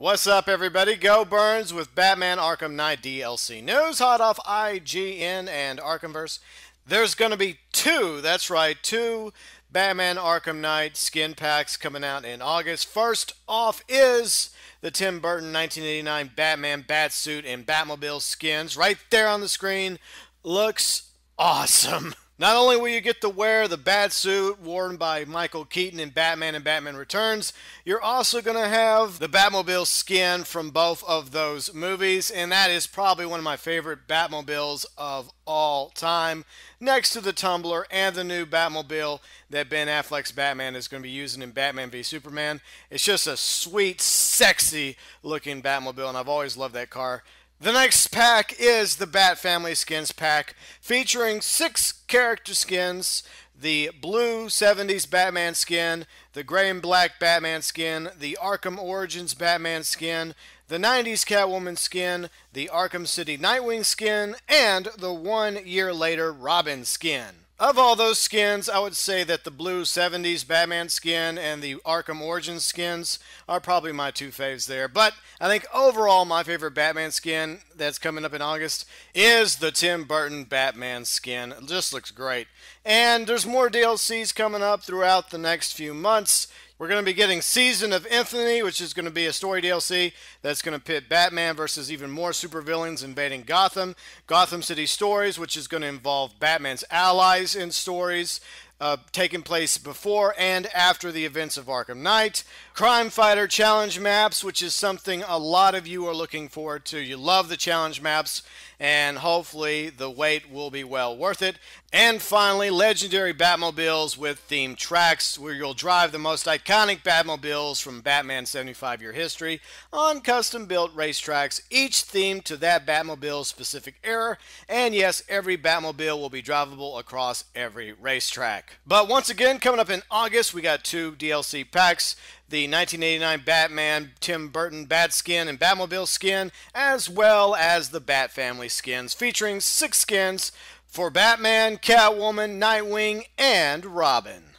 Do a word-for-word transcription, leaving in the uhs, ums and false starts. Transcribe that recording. What's up, everybody? Go Burns with Batman Arkham Knight D L C news, hot off I G N and Arkhamverse. There's going to be two, that's right, two Batman Arkham Knight skin packs coming out in August. First off is the Tim Burton nineteen eighty-nine Batman Batsuit and Batmobile skins. Right there on the screen. Looks awesome. Not only will you get to wear the Batsuit worn by Michael Keaton in Batman and Batman Returns, you're also going to have the Batmobile skin from both of those movies, and that is probably one of my favorite Batmobiles of all time, next to the Tumbler and the new Batmobile that Ben Affleck's Batman is going to be using in Batman v Superman. It's just a sweet, sexy-looking Batmobile, and I've always loved that car. The next pack is the Bat Family Skins pack, featuring six character skins: the blue seventies Batman skin, the gray and black Batman skin, the Arkham Origins Batman skin, the nineties Catwoman skin, the Arkham City Nightwing skin, and the one year later Robin skin. Of all those skins, I would say that the blue seventies Batman skin and the Arkham Origins skins are probably my two faves there. But I think overall my favorite Batman skin that's coming up in August is the Tim Burton Batman skin. It just looks great. And there's more D L Cs coming up throughout the next few months. We're going to be getting Season of Infinity, which is going to be a story D L C that's going to pit Batman versus even more supervillains invading Gotham. Gotham City Stories, which is going to involve Batman's allies in stories uh, taking place before and after the events of Arkham Knight. Crime Fighter Challenge Maps, which is something a lot of you are looking forward to. You love the challenge maps, and hopefully the wait will be well worth it. And finally, Legendary Batmobiles with themed tracks, where you'll drive the most iconic Batmobiles from Batman's seventy-five year history on custom-built racetracks, each themed to that Batmobile's specific era. And yes, every Batmobile will be drivable across every racetrack. But once again, coming up in August, we got two D L C packs: the nineteen eighty-nine Batman Tim Burton Bat Skin and Batmobile skin, as well as the Bat Family skins, featuring six skins for Batman, Catwoman, Nightwing, and Robin.